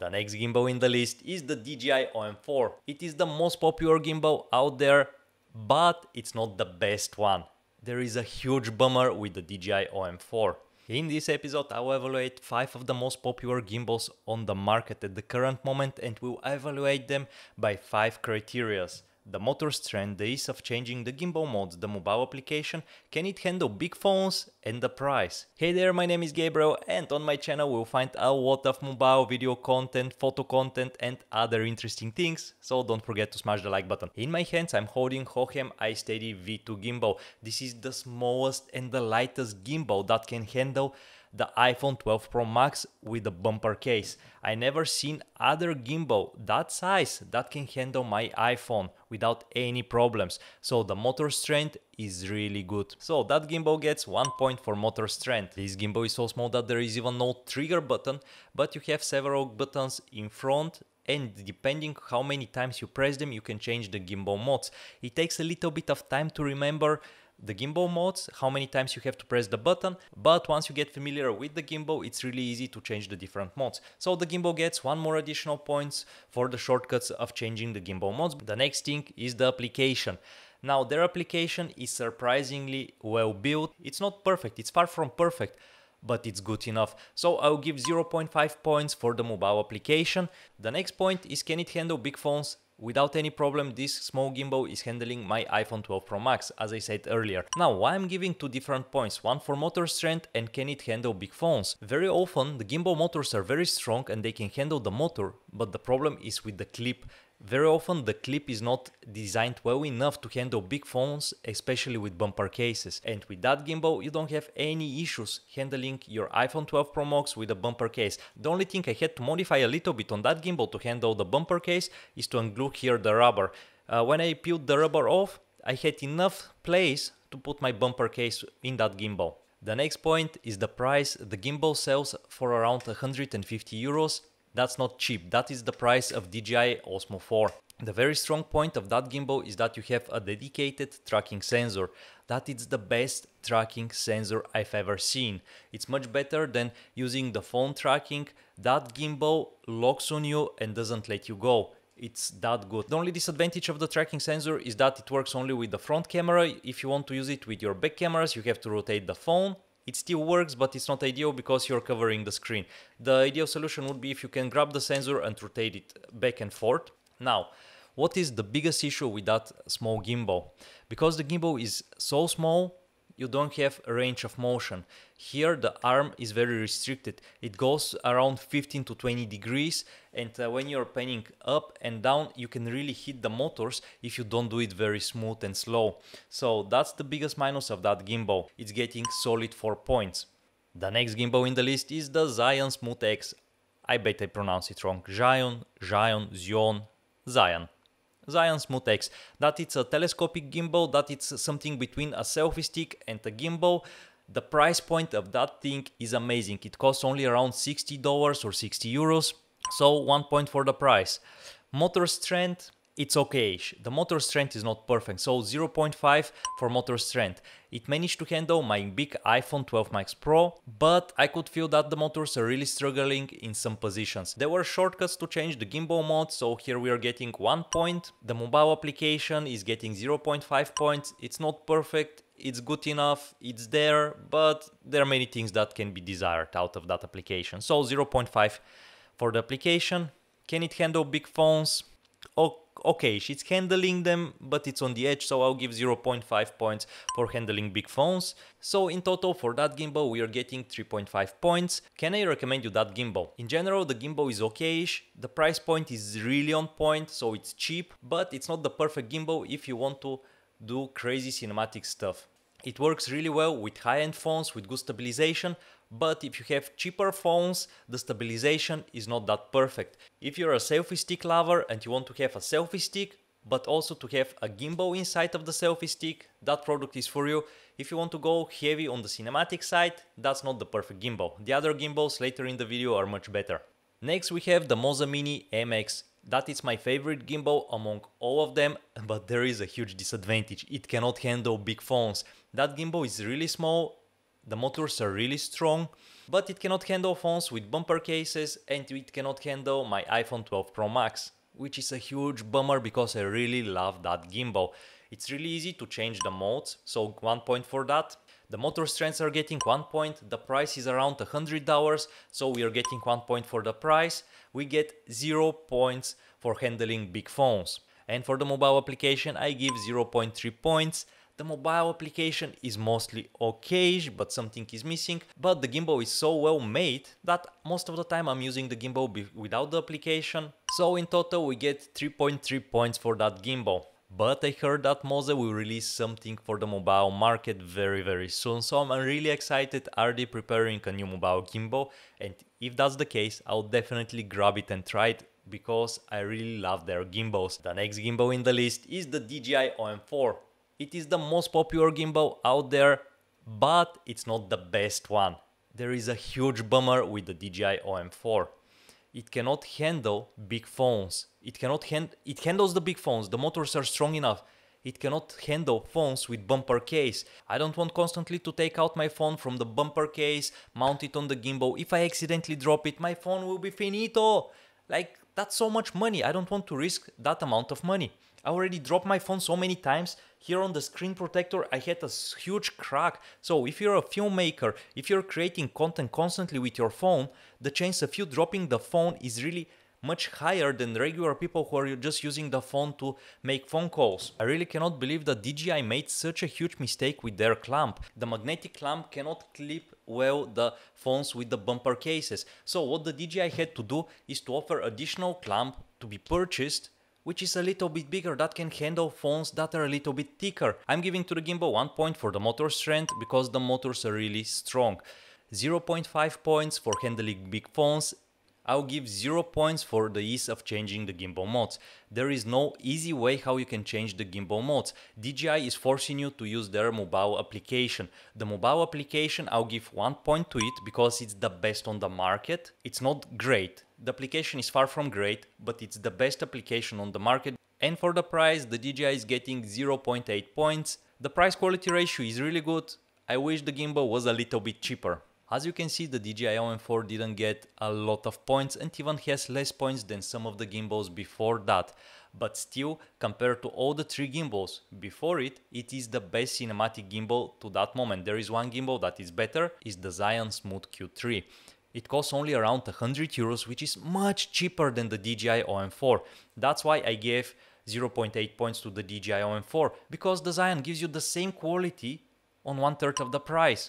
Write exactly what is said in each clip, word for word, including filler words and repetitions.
The next gimbal in the list is the D J I O M four. It is the most popular gimbal out there, but it's not the best one. There is a huge bummer with the D J I O M four. In this episode I will evaluate five of the most popular gimbals on the market at the current moment, and we'll evaluate them by five criteria. The motor strength, the ease of changing the gimbal modes, the mobile application, can it handle big phones, and the price. Hey there, my name is Gabriel and on my channel we'll find a lot of mobile video content, photo content and other interesting things, so don't forget to smash the like button. In my hands I'm holding Hohem iSteady V two gimbal. This is the smallest and the lightest gimbal that can handle the iPhone twelve Pro Max with a bumper case. I never seen other gimbal that size that can handle my iPhone without any problems. So the motor strength is really good. So that gimbal gets one point for motor strength. This gimbal is so small that there is even no trigger button, but you have several buttons in front, and depending how many times you press them you can change the gimbal modes. It takes a little bit of time to remember the gimbal modes, how many times you have to press the button, but once you get familiar with the gimbal it's really easy to change the different modes. So the gimbal gets one more additional points for the shortcuts of changing the gimbal modes. The next thing is the application. Now their application is surprisingly well built. It's not perfect, it's far from perfect, but it's good enough. So I'll give zero point five points for the mobile application. The next point is, can it handle big phones? Without any problem, this small gimbal is handling my iPhone twelve Pro Max, as I said earlier. Now, why I'm giving two different points, one for motor strength and can it handle big phones. Very often, the gimbal motors are very strong and they can handle the motor, but the problem is with the clip. Very often the clip is not designed well enough to handle big phones, especially with bumper cases. And with that gimbal you don't have any issues handling your iPhone twelve Pro Max with a bumper case. The only thing I had to modify a little bit on that gimbal to handle the bumper case is to unglue here the rubber. Uh, when I peeled the rubber off, I had enough place to put my bumper case in that gimbal. The next point is the price. The gimbal sells for around one hundred fifty euros. That's not cheap, that is the price of D J I Osmo four. The very strong point of that gimbal is that you have a dedicated tracking sensor. That is the best tracking sensor I've ever seen. It's much better than using the phone tracking. That gimbal locks on you and doesn't let you go. It's that good. The only disadvantage of the tracking sensor is that it works only with the front camera. If you want to use it with your back cameras, you have to rotate the phone. It still works, but it's not ideal because you're covering the screen. The ideal solution would be if you can grab the sensor and rotate it back and forth. Now, what is the biggest issue with that small gimbal? Because the gimbal is so small, you don't have a range of motion. Here the arm is very restricted. It goes around fifteen to twenty degrees, and uh, when you're panning up and down you can really hit the motors if you don't do it very smooth and slow. So that's the biggest minus of that gimbal. It's getting solid four points. The next gimbal in the list is the Zhiyun Smooth X. I bet I pronounce it wrong. Zhiyun, Zhiyun, Zhiyun, Zhiyun. Zhiyun Smooth X. That it's a telescopic gimbal, that it's something between a selfie stick and a gimbal. The price point of that thing is amazing. It costs only around sixty dollars or sixty euros. So one point for the price. Motor strength, it's okay-ish. The motor strength is not perfect, so zero point five for motor strength. It managed to handle my big iPhone twelve Max Pro, but I could feel that the motors are really struggling in some positions. There were shortcuts to change the gimbal mode, so here we are getting one point. The mobile application is getting zero point five points. It's not perfect, it's good enough, it's there, but there are many things that can be desired out of that application. So zero point five for the application. Can it handle big phones? Okay. Okay, it's handling them, but it's on the edge, so I'll give zero point five points for handling big phones. So in total for that gimbal we are getting three point five points. Can I recommend you that gimbal? In general the gimbal is okay-ish. The price point is really on point, so it's cheap, but it's not the perfect gimbal if you want to do crazy cinematic stuff. It works really well with high-end phones with good stabilization, but if you have cheaper phones, the stabilization is not that perfect. If you're a selfie stick lover and you want to have a selfie stick, but also to have a gimbal inside of the selfie stick, that product is for you. If you want to go heavy on the cinematic side, that's not the perfect gimbal. The other gimbals later in the video are much better. Next we have the Moza Mini M X. That is my favorite gimbal among all of them, but there is a huge disadvantage. It cannot handle big phones. That gimbal is really small. The motors are really strong, but it cannot handle phones with bumper cases and it cannot handle my iPhone twelve Pro Max, which is a huge bummer because I really love that gimbal. It's really easy to change the modes, so one point for that. The motor strengths are getting one point, the price is around one hundred dollars, so we are getting one point for the price. We get zero points for handling big phones. And for the mobile application, I give zero point three points. The mobile application is mostly okayish, but something is missing. But the gimbal is so well made that most of the time I'm using the gimbal without the application. So in total we get three point three points for that gimbal. But I heard that Moza will release something for the mobile market very very soon, so I'm really excited. Are they preparing a new mobile gimbal? And if that's the case, I'll definitely grab it and try it, because I really love their gimbals. The next gimbal in the list is the D J I O M four. It is the most popular gimbal out there, but it's not the best one. There is a huge bummer with the D J I O M four. It cannot handle big phones. It cannot hand it handles the big phones. The motors are strong enough. It cannot handle phones with bumper case. I don't want constantly to take out my phone from the bumper case, mount it on the gimbal. If I accidentally drop it, my phone will be finito. Like, that's so much money. I don't want to risk that amount of money. I already dropped my phone so many times. Here on the screen protector I had a huge crack. So if you're a filmmaker, if you're creating content constantly with your phone, the chance of you dropping the phone is really much higher than regular people who are just using the phone to make phone calls. I really cannot believe that D J I made such a huge mistake with their clamp. The magnetic clamp cannot clip well the phones with the bumper cases. So what the D J I had to do is to offer additional clamp to be purchased, which is a little bit bigger, that can handle phones that are a little bit thicker. I'm giving to the gimbal one point for the motor strength, because the motors are really strong. zero point five points for handling big phones. I'll give zero points for the ease of changing the gimbal modes. There is no easy way how you can change the gimbal modes. D J I is forcing you to use their mobile application. The mobile application, I'll give one point to it, because it's the best on the market. It's not great. The application is far from great, but it's the best application on the market. And for the price, the D J I is getting zero point eight points. The price quality ratio is really good. I wish the gimbal was a little bit cheaper. As you can see, the D J I O M four didn't get a lot of points and even has less points than some of the gimbals before that. But still, compared to all the three gimbals before it, it is the best cinematic gimbal to that moment. There is one gimbal that is better, is the Zhiyun Smooth Q three. It costs only around one hundred euros, which is much cheaper than the D J I O M four. That's why I gave zero point eight points to the D J I O M four, because the Zhiyun gives you the same quality on one third of the price.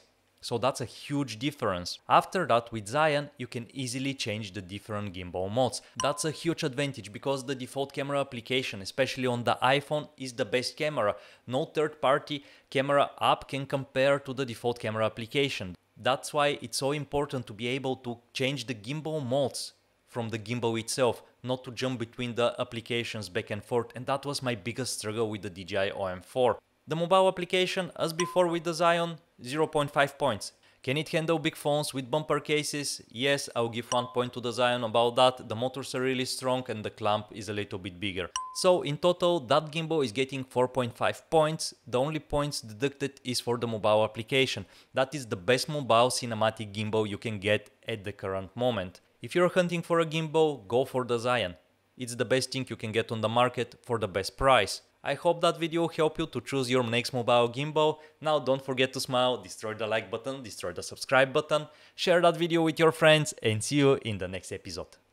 So that's a huge difference. After that, with Zhiyun, you can easily change the different gimbal modes. That's a huge advantage, because the default camera application, especially on the iPhone, is the best camera. No third-party camera app can compare to the default camera application. That's why it's so important to be able to change the gimbal modes from the gimbal itself, not to jump between the applications back and forth. And that was my biggest struggle with the D J I O M four. The mobile application, as before with the Zhiyun, zero point five points. Can it handle big phones with bumper cases? Yes, I'll give one point to the Zhiyun about that. The motors are really strong and the clamp is a little bit bigger. So in total, that gimbal is getting four point five points. The only points deducted is for the mobile application. That is the best mobile cinematic gimbal you can get at the current moment. If you're hunting for a gimbal, go for the Zhiyun. It's the best thing you can get on the market for the best price. I hope that video helped you to choose your next mobile gimbal. Now don't forget to smile, destroy the like button, destroy the subscribe button, share that video with your friends, and see you in the next episode.